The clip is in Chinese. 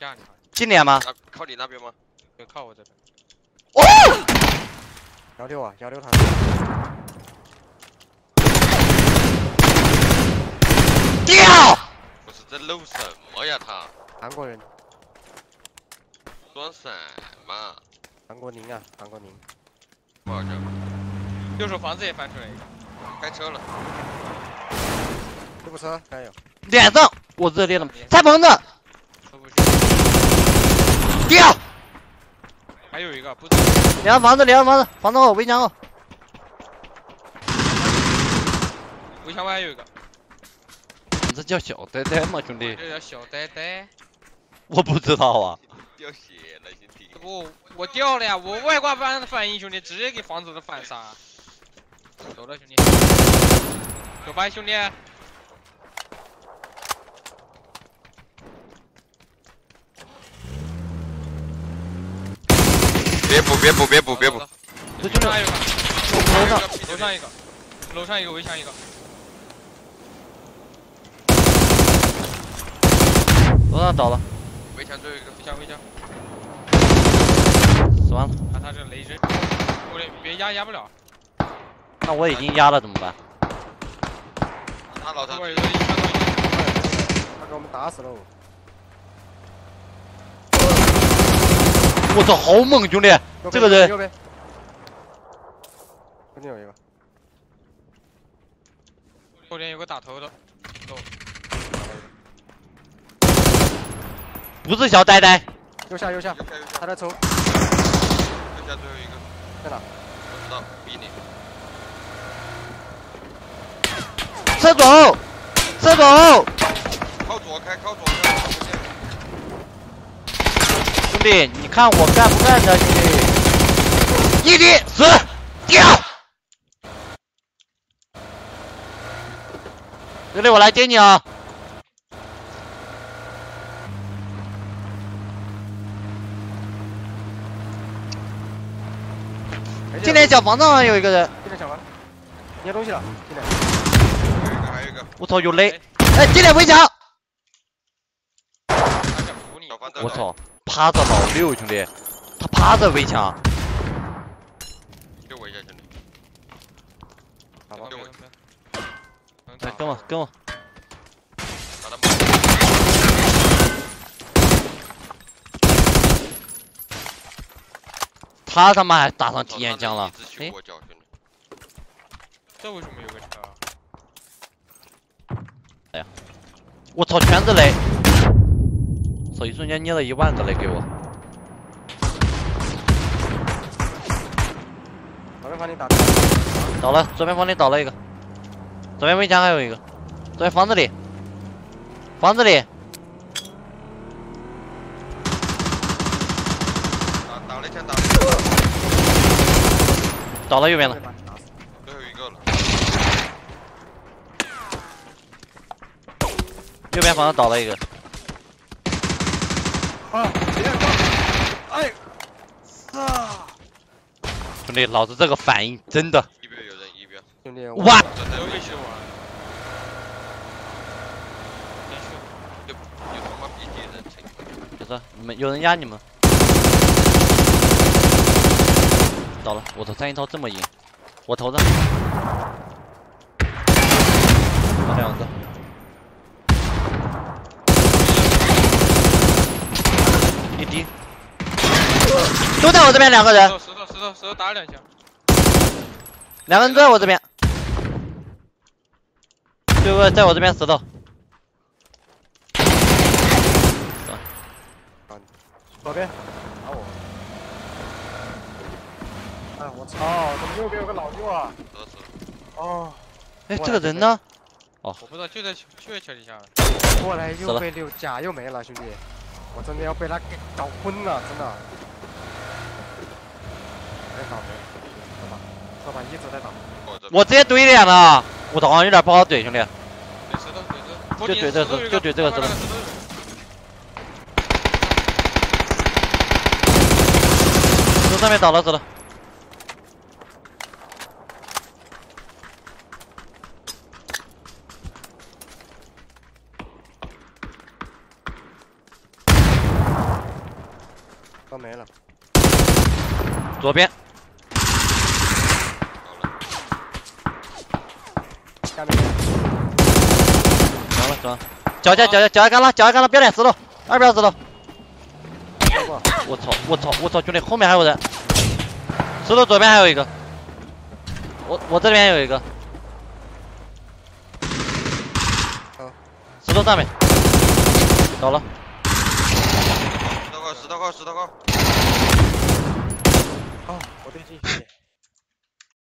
架你。近点吗？靠你那边吗？对，靠我这边。哦！16啊，16团。掉！我是在漏什么呀他？韩国人。装什么？韩国宁啊，韩国宁。不好整。 右手房子也翻出来一个，开车了。这部车还有脸上，我这里了，拆棚子。掉。还有一个不。两个房子，两个房子，房子后围墙后。围墙外还有一个。你这叫小呆呆吗，兄弟？这叫小呆呆。我不知道啊。掉血了，兄弟。我掉了呀，我外挂翻的反应，兄弟直接给房子的反杀。 走了，兄弟，走吧，兄弟。别补，别补，别补，别补！楼上一个，楼上一个，楼上一个，围墙一个。楼上倒了，围墙最后一个，围墙。死完了，看他这雷针，别压不了。 那我已经压了怎么办？他老头，他给我们打死喽！我操，好猛，兄弟！这个人，这里有一个，后边有个打头的，走，不是小呆呆，右下，他在抽，右下最后一个，在哪？不知道，逼你。 车走，车走，靠左开，靠左开。兄弟，你看我干不干的，兄弟？一滴死掉。兄弟，我来接你啊！今天小房子上有一个人。今天小房，捏东西了，今天。 我操，有雷！哎，进来围墙！我操，趴着老六兄弟，他趴着围墙。给我一下，兄弟。好，给我。来，跟我，跟我。把他们。他他妈还打上体验枪了！哎，这为什么有个车？ 哎呀！我操，全是雷！操，一瞬间捏了10000个雷给我。左边房里打的，倒了，左边房里倒了一个，左边围墙还有一个，左边房子里，房子里。打了一枪，打了一个，倒了右边了。 右边房子倒了一个。啊！别动！哎！啊！兄弟，老子这个反应真的。一边有人，一边。兄弟，我。哇！都没修完。有他妈逼的人成功。别说，你们有人压你们。倒了，我操！3一套这么硬，我头上。打2个。 都在我这边2个人，石头打2枪，2个人都在我这边，对不对？在我这边石头，左边打我，哎我操，怎么右边有个老六啊？哦，哎这个人呢？哦，我不知道，就在桥底下了。过来又被6甲又没了，兄弟。 我真的要被他给搞昏了，真的！别倒霉，老板一直在倒。我直接怼脸了，我好像有点不好怼，兄弟。就怼这个，就怼这个，真的。从上面倒了，走了。都没了。左边。下面。完了，完了。脚下干了，脚下干了，别点石头，二边石头。我操！兄弟，后面还有人。石头左边还有一个。我这边有一个。 石头上面，倒了。石头高，好，我对近一点。